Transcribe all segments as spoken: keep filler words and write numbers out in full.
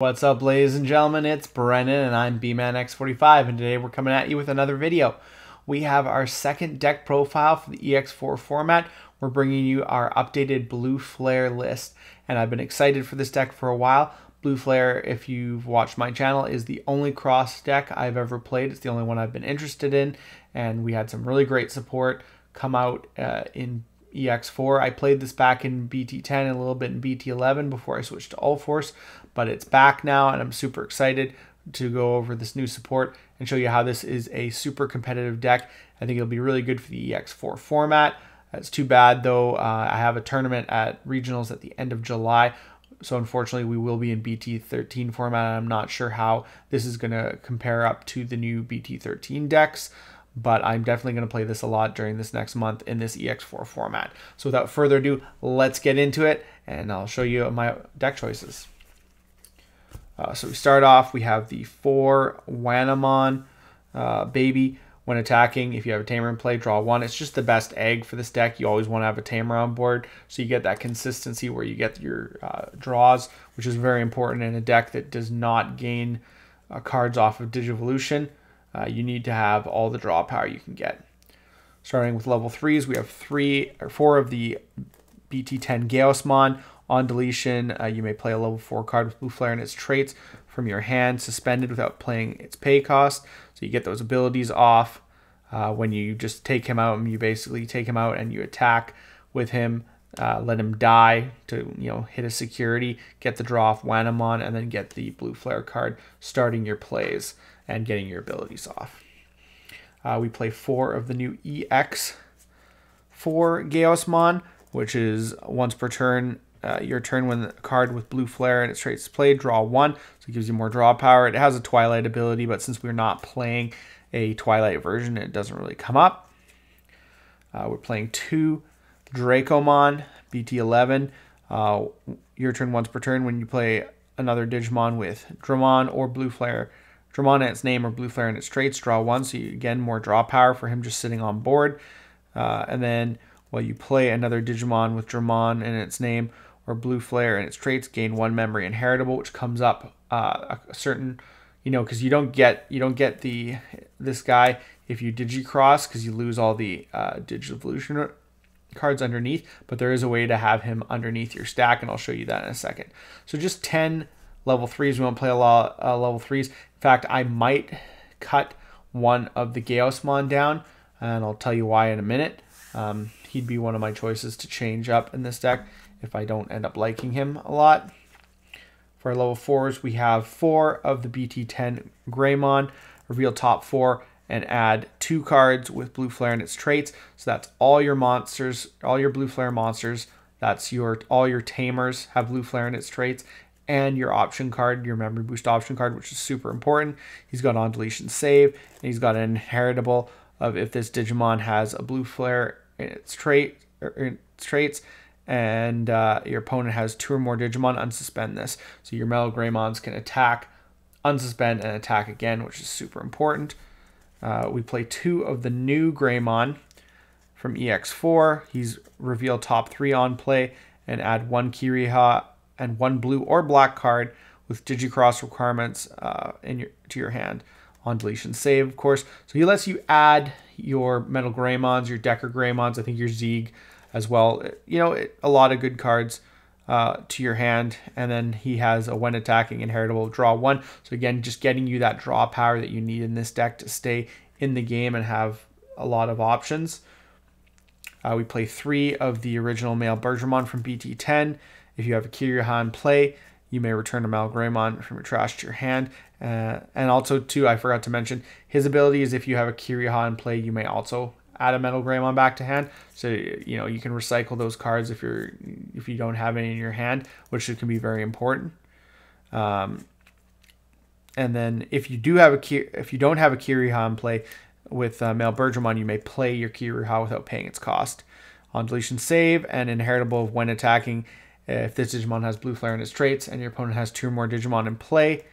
What's up, ladies and gentlemen? It's Brennan and I'm B man X forty-five, and today we're coming at you with another video. We have our second deck profile for the E X four format. We're bringing you our updated Blue Flare list, and I've been excited for this deck for a while. Blue Flare, if you've watched my channel, is the only cross deck I've ever played. It's the only one I've been interested in, and we had some really great support come out uh, in E X four. I played this back in B T ten and a little bit in B T eleven before I switched to All Force, but it's back now and I'm super excited to go over this new support and show you how this is a super competitive deck. I think it'll be really good for the E X four format. It's too bad though, uh, I have a tournament at regionals at the end of July, so unfortunately we will be in B T thirteen format, and I'm not sure how this is going to compare up to the new B T thirteen decks. But I'm definitely going to play this a lot during this next month in this E X four format. So without further ado, let's get into it, and I'll show you my deck choices. Uh, so we start off, we have the four Wanamon uh, baby. When attacking, if you have a tamer in play, draw one. It's just the best egg for this deck. You always want to have a tamer on board, so you get that consistency where you get your uh, draws, which is very important in a deck that does not gain uh, cards off of Digivolution. Uh, you need to have all the draw power you can get. Starting with level threes, we have three or four of the B T ten Ghiaosmon. On deletion, uh, you may play a level four card with Blue Flare and its traits from your hand, suspended without playing its pay cost. So you get those abilities off uh, when you just take him out, and you basically take him out and you attack with him, uh, let him die to you know hit a security, get the draw off Wanamon, and then get the Blue Flare card starting your plays and getting your abilities off. Uh, we play four of the new E X four Gaossmon, which is once per turn, uh, your turn when the card with Blue Flare and its traits is played, draw one, so it gives you more draw power. It has a Twilight ability, but since we're not playing a Twilight version, it doesn't really come up. Uh, we're playing two Dracomon, B T eleven. Uh, your turn once per turn when you play another Digimon with Dramon or Blue Flare, Dramon and its name or Blue Flare and its traits, draw one, so you again more draw power for him just sitting on board. Uh, and then while you play another Digimon with Dramon and its name or Blue Flare and its traits, gain one memory inheritable, which comes up uh, a certain, you know, because you don't get you don't get the this guy if you Digicross, because you lose all the uh, Digivolution cards underneath. But there is a way to have him underneath your stack, and I'll show you that in a second. So just ten. Level threes, we won't play a lot of uh, level threes. In fact, I might cut one of the Gaossmon down, and I'll tell you why in a minute. Um, he'd be one of my choices to change up in this deck if I don't end up liking him a lot. For our level fours, we have four of the B T ten Greymon. Reveal top four and add two cards with Blue Flare and its traits. So that's all your monsters, all your Blue Flare monsters. That's your all your tamers have Blue Flare and its traits, and your option card, your memory boost option card, which is super important. He's got on deletion save, and he's got an inheritable of if this Digimon has a Blue Flare in its trait or in its traits, and uh, your opponent has two or more Digimon, unsuspend this. So your Mal Greymons can attack, unsuspend, and attack again, which is super important. Uh, we play two of the new Greymon from E X four. He's revealed top three on play and add one Kiriha and one blue or black card with Digicross requirements uh, in your, to your hand on deletion save, of course. So he lets you add your MetalGreymons, your DeckerGreymons, I think your Z as well. You know, it, a lot of good cards uh, to your hand. And then he has a when attacking inheritable draw one. So again, just getting you that draw power that you need in this deck to stay in the game and have a lot of options. Uh, we play three of the original Mael Bergemon from B T ten. If you have a Kiriha in play, you may return a Malgraimon from your trash to your hand. Uh, and also, too, I forgot to mention, his ability is if you have a Kiriha in play, you may also add a MetalGreymon back to hand. So, you know, you can recycle those cards if, you're, if you don't have any in your hand, which can be very important. Um, and then if you, do have a, if you don't have a Kiriha in play with uh, Mael Bergemon, you may play your Kiriha without paying its cost. On deletion save and inheritable of when attacking, if this Digimon has Blue Flare in its traits and your opponent has two or more Digimon in play,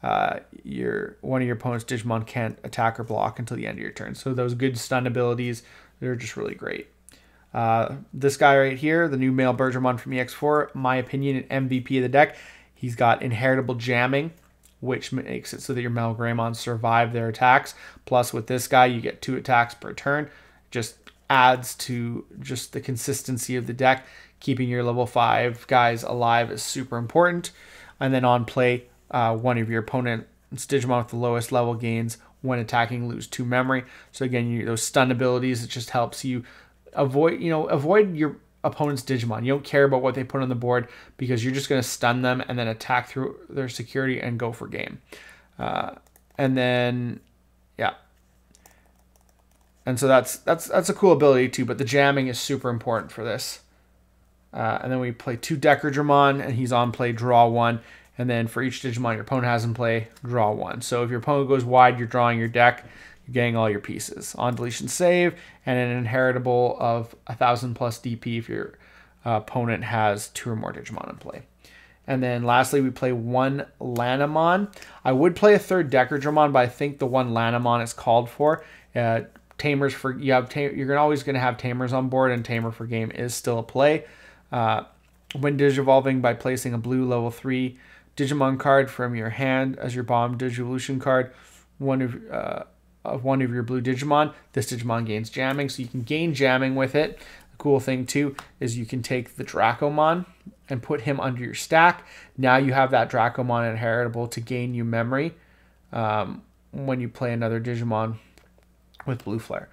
uh, your one of your opponent's Digimon can't attack or block until the end of your turn. So those good stun abilities, they're just really great. Uh, this guy right here, the new Mael Bergemon from E X four, my opinion, an M V P of the deck. He's got inheritable jamming, which makes it so that your Malgraimon survive their attacks. Plus with this guy, you get two attacks per turn. Just adds to just the consistency of the deck. Keeping your level five guys alive is super important. And then on play, uh, one of your opponent's Digimon with the lowest level gains when attacking lose two memory. So again, you, those stun abilities, it just helps you avoid, you know, avoid your opponent's Digimon. You don't care about what they put on the board because you're just going to stun them and then attack through their security and go for game. Uh, and then, yeah. And so that's, that's, that's a cool ability too, but the jamming is super important for this. Uh, and then we play two Deckerdramon, and he's on play, draw one. And then for each Digimon your opponent has in play, draw one. So if your opponent goes wide, you're drawing your deck, you're getting all your pieces. On deletion save, and an inheritable of one thousand plus D P if your uh, opponent has two or more Digimon in play. And then lastly, we play one Lanamon. I would play a third Deckerdramon, but I think the one Lanamon is called for. Uh, tamers for, you have tam you're always going to have Tamers on board, and Tamer for game is still a play. Uh, when digivolving by placing a blue level three Digimon card from your hand as your bomb digivolution card, one of uh, of one of your blue Digimon, this Digimon gains jamming, so you can gain jamming with it. The cool thing too is you can take the Dracomon and put him under your stack. Now you have that Dracomon inheritable to gain you memory um, when you play another Digimon with Blue Flare.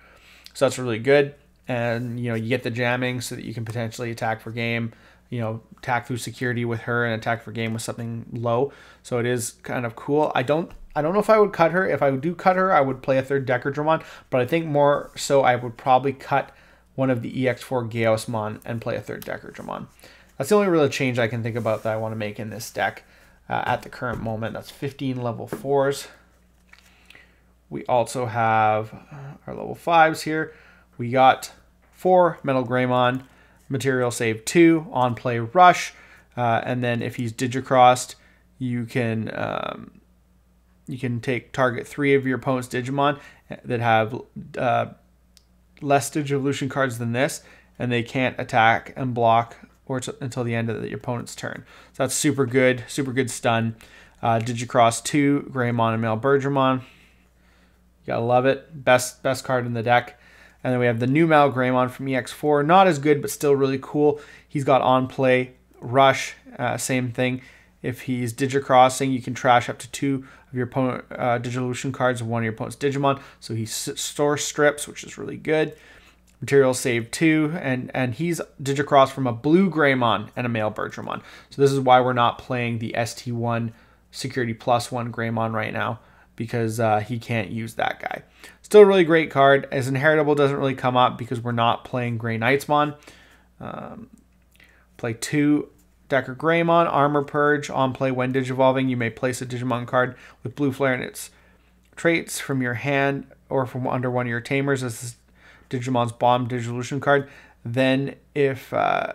So that's really good. And, you know, you get the jamming so that you can potentially attack for game, you know, attack through security with her and attack for game with something low. So it is kind of cool. I don't I don't know if I would cut her. If I do cut her, I would play a third Deckerdramon, but I think more so I would probably cut one of the E X four Ghiaosmon and play a third Deckerdramon. That's the only real change I can think about that I want to make in this deck uh, at the current moment. That's fifteen level fours. We also have our level fives here. We got four MetalGreymon, material save two, on play rush, uh, and then if he's digicrossed, you can um, you can take target three of your opponent's Digimon that have uh, less digivolution cards than this, and they can't attack and block or t until the end of the opponent's turn. So that's super good, super good stun. Uh, digicross two, Greymon and Mael Bergemon. You gotta love it. Best best card in the deck. And then we have the new Malgraimon from E X four. Not as good, but still really cool. He's got on play, rush, uh, same thing. If he's digicrossing, you can trash up to two of your opponent uh, Digivolution cards and one of your opponent's Digimon. So he stores strips, which is really good. Material save two, and, and he's digicrossed from a blue Greymon and a Mael Bergemon. So this is why we're not playing the S T one Security Plus one Greymon right now, because uh, he can't use that guy. Still a really great card. As inheritable doesn't really come up because we're not playing Grey Knightsmon. Um, play two DeckerGreymon, Armor Purge. On play when digivolving, you may place a Digimon card with Blue Flare and its traits from your hand or from under one of your Tamers as this Digimon's Bomb Digivolution card. Then if uh,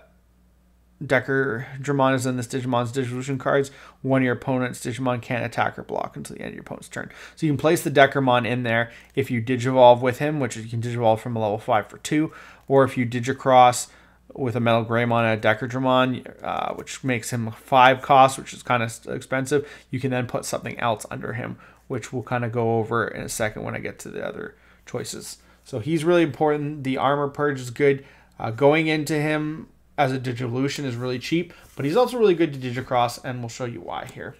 Deckerdramon is in this Digimon's Digivolution cards, one of your opponent's Digimon can't attack or block until the end of your opponent's turn. So you can place the Deckerdramon in there if you digivolve with him, which you can digivolve from a level five for two, or if you digicross with a MetalGreymon and a Deckerdramon, uh, which makes him five cost, which is kind of expensive, you can then put something else under him, which we'll kind of go over in a second when I get to the other choices. So he's really important. The Armor Purge is good. Uh, going into him as a Digivolution is really cheap, but he's also really good to digicross, and we'll show you why here.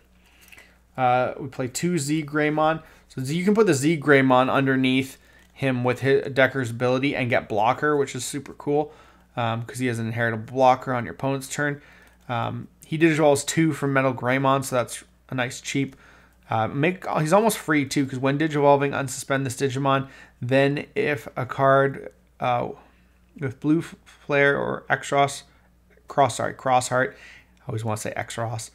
Uh, we play two Z Greymon. So you can put the Z Greymon underneath him with his, Decker's ability and get blocker, which is super cool because um, he has an inheritable blocker on your opponent's turn. Um, he digivolves two from MetalGreymon, so that's a nice cheap. Uh, make he's almost free too, because when digivolving, unsuspend this Digimon. Then if a card uh, with Blue Flare or Exros, cross, sorry, Crossheart, I always want to say Exros,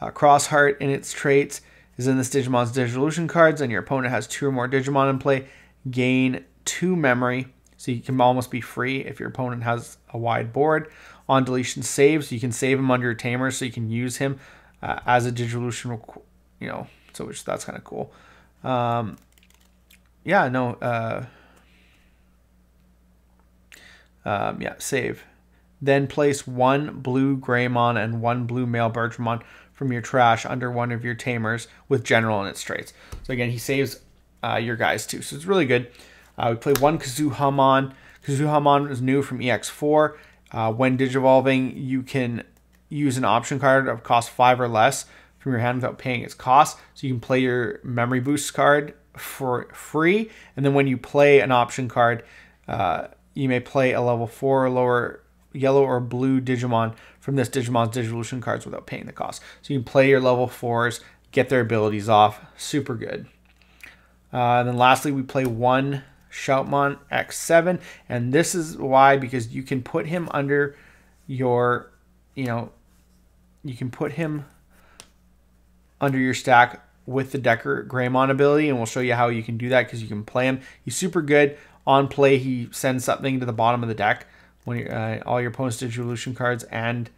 uh, Crossheart in its traits is in this Digimon's Digivolution cards, and your opponent has two or more Digimon in play, gain two memory, so you can almost be free if your opponent has a wide board. On deletion save, so you can save him under your Tamer, so you can use him uh, as a Digivolution, you know, so which, that's kind of cool. Um, yeah, no, uh, Um, yeah, save. Then place one blue Greymon and one blue Mael Bergemon from your trash under one of your tamers with general in its traits. So again, he saves uh, your guys too. So it's really good. Uh, we play one Kuzuhamon. Kuzuhamon is new from E X four. Uh, when digivolving, you can use an option card of cost five or less from your hand without paying its cost. So you can play your memory boost card for free. And then when you play an option card, uh, you may play a level four or lower yellow or blue Digimon from this Digimon's Digivolution cards without paying the cost. So you can play your level fours, get their abilities off. Super good. Uh, and then lastly, we play one Shoutmon X seven. And this is why, because you can put him under your, you know, you can put him under your stack with the DeckerGreymon ability. And we'll show you how you can do that, because you can play him. He's super good. On play, he sends something to the bottom of the deck. When uh, all your opponent's Digivolution cards and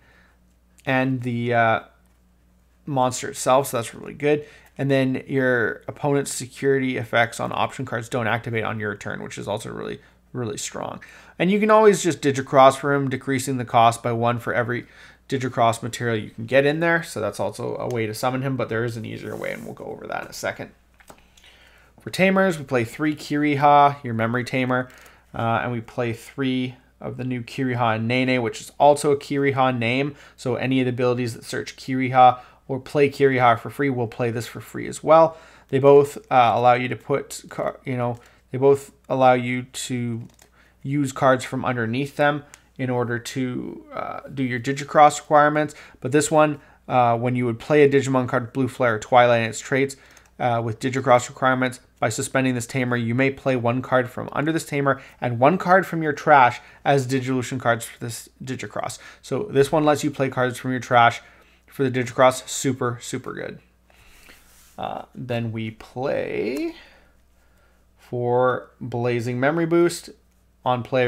and the uh, monster itself, so that's really good. And then your opponent's security effects on option cards don't activate on your turn, which is also really, really strong. And you can always just Digicross for him, decreasing the cost by one for every Digicross material you can get in there. So that's also a way to summon him, but there is an easier way, and we'll go over that in a second. For Tamers, we play three Kiriha, your Memory Tamer, uh, and we play three of the new Kiriha and Nene, which is also a Kiriha name. So any of the abilities that search Kiriha or play Kiriha for free will play this for free as well. They both uh, allow you to put, you know, they both allow you to use cards from underneath them in order to uh, do your Digicross requirements. But this one, uh, when you would play a Digimon card, Blue Flare or Twilight and its traits, Uh, with Digicross requirements, by suspending this tamer, you may play one card from under this tamer and one card from your trash as Digivolution cards for this Digicross. So this one lets you play cards from your trash for the Digicross. Super, super good. Uh, then we play for Blazing Memory Boost. On play,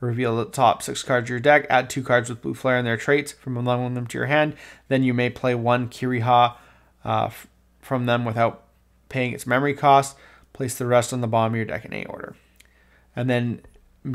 reveal the top six cards of your deck, add two cards with Blue Flare and their traits from among them to your hand. Then you may play one Kiriha uh, from them without paying its memory cost. Place the rest on the bottom of your deck in any order. And then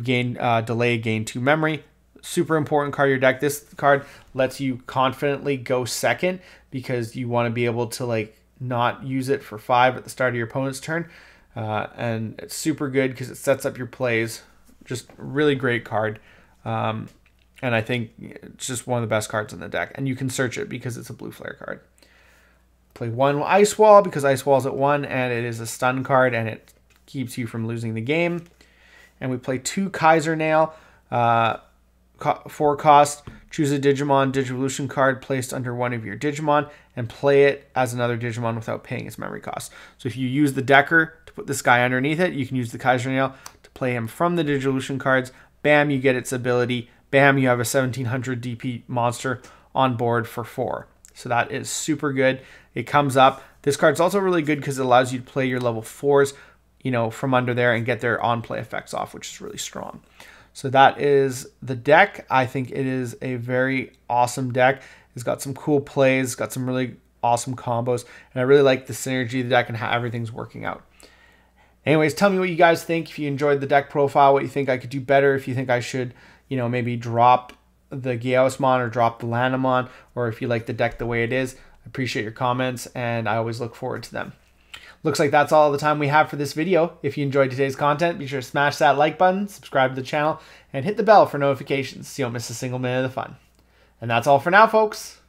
gain uh, delay, gain two memory. Super important card of your deck. This card lets you confidently go second, because you want to be able to like not use it for five at the start of your opponent's turn. Uh, and it's super good because it sets up your plays. Just really great card. Um, and I think it's just one of the best cards in the deck. And you can search it because it's a Blue Flare card. Play one Ice Wall, because Ice Wall is at one and it is a stun card and it keeps you from losing the game. And we play two Kaiser Nail, uh, four cost. Choose a Digimon Digivolution card placed under one of your Digimon and play it as another Digimon without paying its memory cost. So if you use the Decker to put this guy underneath it, you can use the Kaiser Nail to play him from the Digivolution cards. Bam, you get its ability. Bam, you have a seventeen hundred D P monster on board for four. So that is super good. It comes up. This card's also really good because it allows you to play your level fours, you know, from under there and get their on-play effects off, which is really strong. So that is the deck. I think it is a very awesome deck. It's got some cool plays, it's got some really awesome combos, and I really like the synergy of the deck and how everything's working out. Anyways, tell me what you guys think. If you enjoyed the deck profile, what you think I could do better, if you think I should, you know, maybe drop the Ghiaosmon or drop the Lanamon, or if you like the deck the way it is. I appreciate your comments, and I always look forward to them. Looks like that's all the time we have for this video. If you enjoyed today's content, be sure to smash that like button, subscribe to the channel, and hit the bell for notifications so you don't miss a single minute of the fun. And that's all for now, folks.